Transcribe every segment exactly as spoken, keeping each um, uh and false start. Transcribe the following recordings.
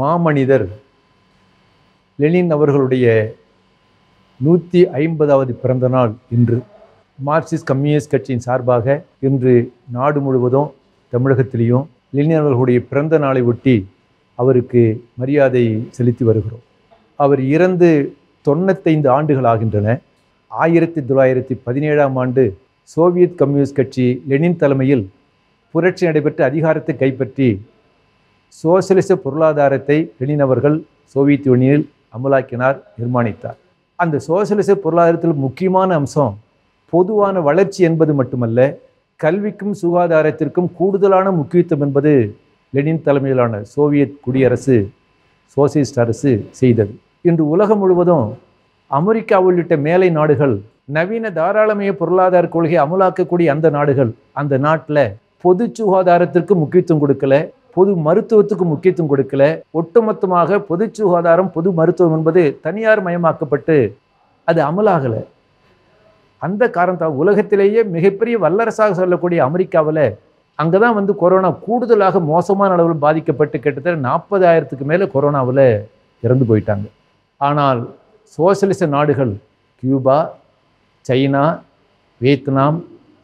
மாமனிதர் லெனின் அவர்களுடைய நூற்றி ஐம்பதாவது பிறந்த நாள் இன்று. மார்க்சிஸ்ட் கம்யூனிஸ்ட் கட்சியின் சார்பாக இன்று நாடு முழுவதும் தமிழகத்திலையும் லெனின் அவர்களுடைய பிறந்த நாளை ஒட்டி அவருக்கு மரியாதை செலுத்தி வருகிறோம். அவர் இறந்து தொண்ணூத்தைந்து ஆண்டுகள் ஆகின்றன. ஆயிரத்தி தொள்ளாயிரத்தி பதினேழாம் ஆண்டு சோவியத் கம்யூனிஸ்ட் கட்சி லெனின் தலைமையில் புரட்சி நடைபெற்ற அதிகாரத்தை கைப்பற்றி சோசியலிச பொருளாதாரத்தை லெனின் அவர்கள் சோவியத் யூனியனில் அமலாக்கினார், நிர்மாணித்தார். அந்த சோசியலிச பொருளாதாரத்தில் முக்கியமான அம்சம் பொதுவான வளர்ச்சி என்பது மட்டுமல்ல, கல்விக்கும் சுகாதாரத்திற்கும் கூடுதலான முக்கியத்துவம் என்பது லெனின் தலைமையிலான சோவியத் குடியரசு, சோசியலிஸ்ட் அரசு செய்தது. இன்று உலகம் முழுவதும் அமெரிக்கா உள்ளிட்ட மேலை நாடுகள் நவீன தாராளமய பொருளாதார கொள்கையை அமலாக்கக்கூடிய அந்த நாடுகள் அந்த நாட்டில் பொது சுகாதாரத்திற்கு முக்கியத்துவம் கொடுக்கல, பொது மருத்துவத்துக்கு முக்கியத்துவம் கொடுக்கல. ஒட்டுமொத்தமாக பொது சுகாதாரம், பொது மருத்துவம் என்பது தனியார் மயமாக்கப்பட்டு அது அமலாகலை. அந்த காரணத்தால் உலகத்திலேயே மிகப்பெரிய வல்லரசாக சொல்லக்கூடிய அமெரிக்காவில் அங்கே தான் வந்து கொரோனா கூடுதலாக மோசமான அளவில் பாதிக்கப்பட்டு கிட்டத்தட்ட நாற்பதாயிரத்துக்கு மேலே கொரோனாவில் இறந்து போயிட்டாங்க. ஆனால் சோசியலிச நாடுகள் கியூபா, சைனா, வியட்நாம்,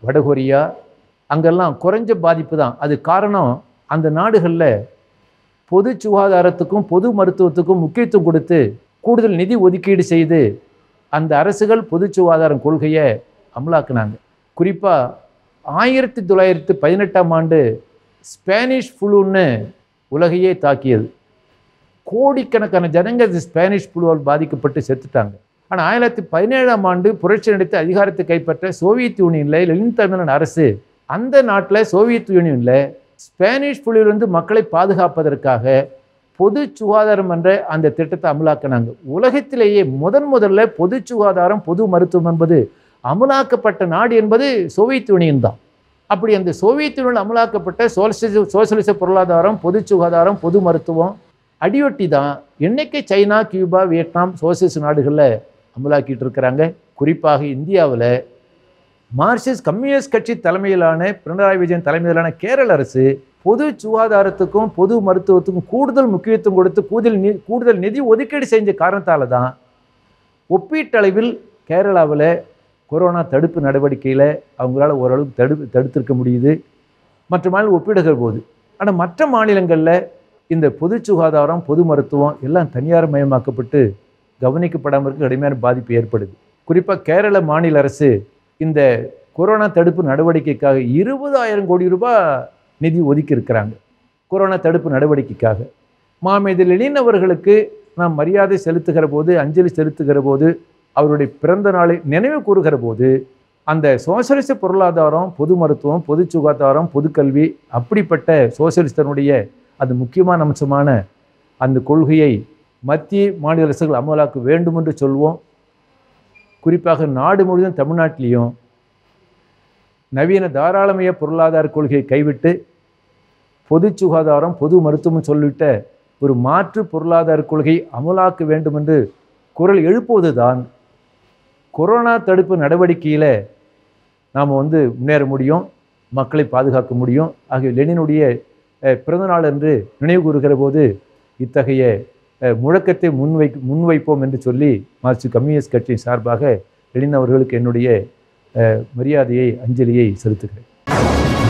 வடகொரியா அங்கெல்லாம் குறைஞ்ச பாதிப்பு தான். அது காரணம், அந்த நாடுகளில் பொது சுகாதாரத்துக்கும் பொது மருத்துவத்துக்கும் முக்கியத்துவம் கொடுத்து கூடுதல் நிதி ஒதுக்கீடு செய்து அந்த அரசுகள் பொது சுகாதாரம் கொள்கையை அமலாக்குனாங்க. குறிப்பாக ஆயிரத்தி தொள்ளாயிரத்தி பதினெட்டாம் ஆண்டு ஸ்பானிஷ் புழுன்னு உலகையே தாக்கியது. கோடிக்கணக்கான ஜனங்க ஸ்பானிஷ் புழுவால் பாதிக்கப்பட்டு செத்துட்டாங்க. ஆனால் ஆயிரத்தி தொள்ளாயிரத்தி பதினேழாம் ஆண்டு புரட்சி நடத்தி அதிகாரத்தை கைப்பற்ற சோவியத் யூனியனில் லெனின் தலைமையிலான அரசு அந்த நாட்டில் சோவியத் யூனியனில் ஸ்பானிஷ் புலியிலிருந்து மக்களை பாதுகாப்பதற்காக பொது சுகாதாரம் என்ற அந்த திட்டத்தை அமலாக்கினாங்க. உலகத்திலேயே முதன் முதல்ல பொது சுகாதாரம், பொது மருத்துவம் என்பது அமலாக்கப்பட்ட நாடு என்பது சோவியத் யூனியன் தான். அப்படி அந்த சோவியத் யூனியன் அமலாக்கப்பட்ட சோசியலிச சோசியலிச பொருளாதாரம், பொது சுகாதாரம், பொது மருத்துவம் அடியொட்டி தான் இன்றைக்கி சைனா, கியூபா, வியட்நாம் சோசியலிச நாடுகளில் அமலாக்கிட்டு இருக்கிறாங்க. குறிப்பாக இந்தியாவில் மார்க்சிஸ்ட் கம்யூனிஸ்ட் கட்சி தலைமையிலான பினராயி விஜயன் தலைமையிலான கேரள அரசு பொது சுகாதாரத்துக்கும் பொது மருத்துவத்துக்கும் கூடுதல் முக்கியத்துவம் கொடுத்து கூடுதல் நி கூடுதல் நிதி ஒதுக்கீடு செஞ்ச காரணத்தால் தான் ஒப்பீட்டளவில் கேரளாவில் கொரோனா தடுப்பு நடவடிக்கையில் அவங்களால ஓரளவுக்கு தடு தடுத்திருக்க முடியுது மற்ற மாநிலம் ஒப்பிடுகிற போது. ஆனால் மற்ற மாநிலங்களில் இந்த பொது சுகாதாரம், பொது மருத்துவம் எல்லாம் தனியார் மயமாக்கப்பட்டு கவனிக்கப்படாமல் இருக்க கடுமையான பாதிப்பு ஏற்படுது. குறிப்பாக கேரள மாநில அரசு இந்த கொரோனா தடுப்பு நடவடிக்கைக்காக இருபதாயிரம் கோடி ரூபாய் நிதி ஒதுக்கி இருக்கிறாங்க. கொரோனா தடுப்பு நடவடிக்கைக்காக மாமேதை லெனின் அவர்களுக்கு நாம் மரியாதை செலுத்துகிற போது, அஞ்சலி செலுத்துகிற போது, அவருடைய பிறந்த நாளை நினைவு கூறுகிற போது அந்த சோசியலிச பொருளாதாரம், பொது மருத்துவம், பொது சுகாதாரம், பொது கல்வி அப்படிப்பட்ட சோசியலிஸ்டனுடைய அது முக்கியமான அம்சமான அந்த கொள்கையை மத்திய மாநில அரசுகள் அமலாக்க வேண்டும் என்று சொல்வோம். குறிப்பாக நாடு முழுவதும் தமிழ்நாட்டிலையும் நவீன தாராளமய பொருளாதார கொள்கையை கைவிட்டு பொது சுகாதாரம், பொது மருத்துவம் சொல்லிவிட்ட ஒரு மாற்று பொருளாதார கொள்கையை அமலாக்க வேண்டும் என்று குரல் எழுப்புவது தான் கொரோனா தடுப்பு நடவடிக்கையில் நாம் வந்து முன்னேற முடியும், மக்களை பாதுகாக்க முடியும். ஆகிய லெனினுடைய பிறந்தநாள் என்று நினைவு கூறுகிற போது இத்தகைய முழக்கத்தை முன்வை முன்வைப்போம் என்று சொல்லி மார்க்சிஸ்ட் கம்யூனிஸ்ட் கட்சியின் சார்பாக லெனின் அவர்களுக்கு என்னுடைய மரியாதையை, அஞ்சலியை செலுத்துகிறேன்.